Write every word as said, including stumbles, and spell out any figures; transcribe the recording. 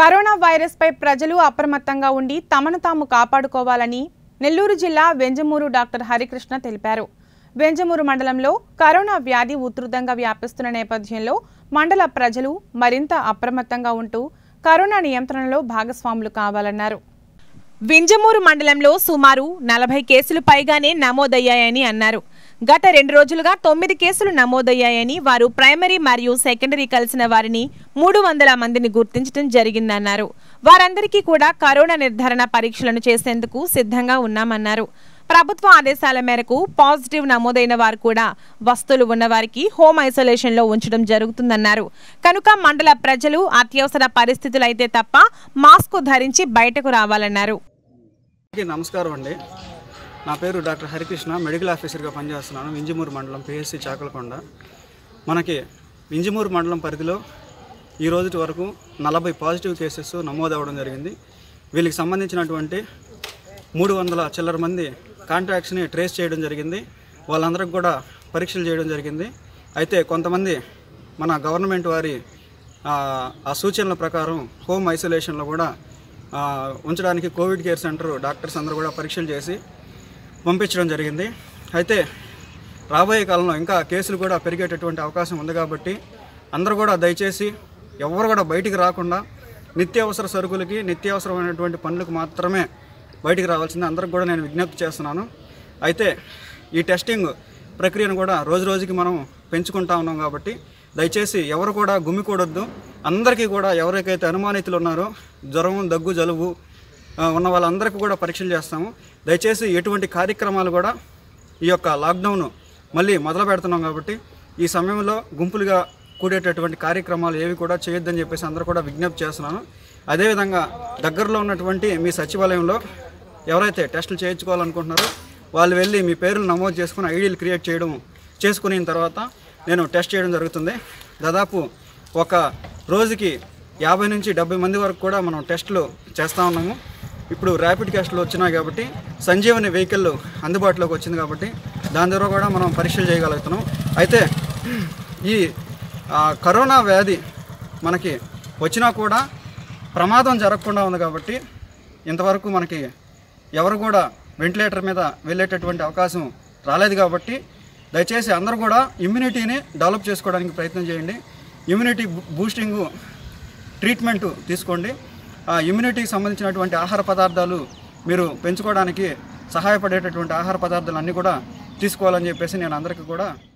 Corona virus పై ప్రజలు అప్రమత్తంగా ఉండి తమను తాము కాపాడుకోవాలని నెల్లూరు జిల్లా వెంజమూరు డాక్టర్ హరి కృష్ణ తెలిపారు. వెంజమూరు మండలంలో కరోనా వ్యాధి ఉత్రుదంగా వ్యాపిస్తున్న నేపథ్యంలో మండల ప్రజలు మరింత అప్రమత్తంగా ఉంటూ కరోనా నియంత్రణలో భాగస్వాములు కావాలన్నారు. వెంజమూరు మండలంలో సుమారు నలభై కేసులు పైగానే నమోదయ్యాయని అన్నారు. గత రెండు రోజులుగా తొమ్మిది కేసులు నమోదయ్యాయని, వారు ప్రైమరీ మరియు సెకండరీ కలిసిన వారిని మూడు వందల మందిని గుర్తించడం జరిగిందన్నారు. వారందరికీ కూడా కరోనా నిర్ధారణ పరీక్షలను చేసేందుకు సిద్ధంగా ఉన్నామన్నారు. ప్రభుత్వ ఆదేశాల మేరకు పాజిటివ్ నమోదైన వారు కూడా వస్తువులు ఉన్నవారికి హోమ్ ఐసోలేషన్లో ఉంచడం జరుగుతుందన్నారు. కనుక మండల ప్రజలు అత్యవసర పరిస్థితులైతే తప్ప మాస్కు ధరించి బయటకు రావాలన్నారు. నమస్కారం అండి, నా పేరు డాక్టర్ హరికృష్ణ, మెడికల్ ఆఫీసర్గా పనిచేస్తున్నాను వింజమూరు మండలం పిఎస్సి చాకల్ కొండ. మనకి వింజమూరు మండలం పరిధిలో ఈ రోజు వరకు నలభై పాజిటివ్ కేసెస్ నమోదు అవ్వడం జరిగింది. వీళ్ళకి సంబంధించినటువంటి మూడు వందల చిల్లర మంది కాంట్రాక్ట్స్ని ట్రేస్ చేయడం జరిగింది. వాళ్ళందరికి కూడా పరీక్షలు చేయడం జరిగింది. అయితే కొంతమంది మన గవర్నమెంట్ వారి ఆ సూచనల ప్రకారం హోమ్ ఐసోలేషన్లో కూడా ఉంచడానికి కోవిడ్ కేర్ సెంటర్ డాక్టర్స్ అందరూ కూడా పరీక్షలు చేసి పంపించడం జరిగింది. అయితే రాబోయే కాలంలో ఇంకా కేసులు కూడా పెరిగేటటువంటి అవకాశం ఉంది కాబట్టి అందరూ కూడా దయచేసి ఎవరు కూడా బయటికి రాకుండా నిత్యావసర సరుకులకి నిత్యావసరమైనటువంటి పనులకు మాత్రమే బయటికి రావాల్సింది అందరికి కూడా నేను విజ్ఞప్తి చేస్తున్నాను. అయితే ఈ టెస్టింగ్ ప్రక్రియను కూడా రోజు రోజుకి మనం పెంచుకుంటా ఉన్నాం కాబట్టి దయచేసి ఎవరు కూడా గుమికూడొద్దు. అందరికీ కూడా ఎవరికైతే అనుమానితులు ఉన్నారో జ్వరం, దగ్గు, జలుబు ఉన్న వాళ్ళందరికీ కూడా పరీక్షలు చేస్తాము. దయచేసి ఎటువంటి కార్యక్రమాలు కూడా ఈ యొక్క లాక్డౌన్ మళ్ళీ మొదలు పెడుతున్నాం కాబట్టి ఈ సమయంలో గుంపులుగా కూడేటటువంటి కార్యక్రమాలు ఏవి కూడా చేయొద్దని చెప్పేసి అందరూ కూడా విజ్ఞప్తి చేస్తున్నాను. అదేవిధంగా దగ్గరలో ఉన్నటువంటి మీ సచివాలయంలో ఎవరైతే టెస్టులు చేయించుకోవాలనుకుంటున్నారో వాళ్ళు వెళ్ళి మీ పేర్లు నమోదు చేసుకుని ఐడీలు క్రియేట్ చేయడం చేసుకున్న తర్వాత నేను టెస్ట్ చేయడం జరుగుతుంది. దాదాపు ఒక రోజుకి యాభై నుంచి డెబ్బై మంది వరకు కూడా మనం టెస్టులు చేస్తూ ఉన్నాము. ఇప్పుడు ర్యాపిడ్ టెస్టులు వచ్చినాయి కాబట్టి సంజీవని వెహికల్ అందుబాటులోకి వచ్చింది కాబట్టి దాని ద్వారా కూడా మనం పరీక్షలు చేయగలుగుతున్నాం. అయితే ఈ కరోనా వ్యాధి మనకి వచ్చినా కూడా ప్రమాదం జరగకుండా ఉంది కాబట్టి ఇంతవరకు మనకి ఎవరు కూడా వెంటిలేటర్ మీద వెళ్ళేటటువంటి అవకాశం రాలేదు కాబట్టి దయచేసి అందరూ కూడా ఇమ్యూనిటీని డెవలప్ చేసుకోవడానికి ప్రయత్నం చేయండి. ఇమ్యూనిటీ బూస్టింగు ట్రీట్మెంట్ తీసుకోండి. ఇమ్యూనిటీకి సంబంధించినటువంటి ఆహార పదార్థాలు మీరు పెంచుకోవడానికి సహాయపడేటటువంటి ఆహార పదార్థాలు అన్నీ కూడా తీసుకోవాలని చెప్పేసి నేను అందరికీ కూడా